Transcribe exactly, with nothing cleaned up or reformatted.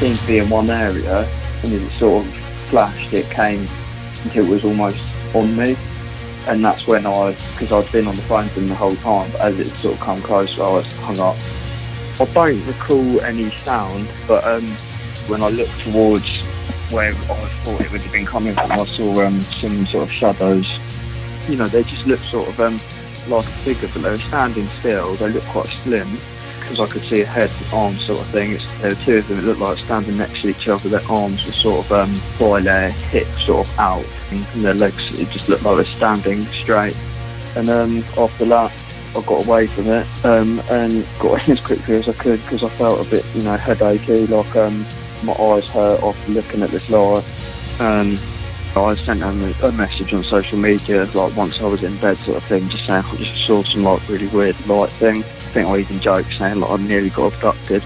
seemed to be in one area, and as it sort of flashed, it came until it was almost on me. And that's when I, because I'd been on the phone to them the whole time, but as it sort of come closer, I was hung up. I don't recall any sound, but um, when I looked towards where I thought it would have been coming from, I saw um, some sort of shadows. You know, they just looked sort of um, like a figure, but they were standing still. They looked quite slim, because I could see a head, arms sort of thing. It's, there were two of them that looked like standing next to each other. Their arms were sort of um, by their hips sort of out, and their legs, it just looked like they were standing straight. And um, after that, I got away from it um, and got in as quickly as I could, because I felt a bit, you know, headachy, like um, my eyes hurt after looking at this light. Um, I sent them a, a message on social media, like once I was in bed sort of thing, just saying I just saw some like really weird light thing. I think I even joked saying like I nearly got abducted.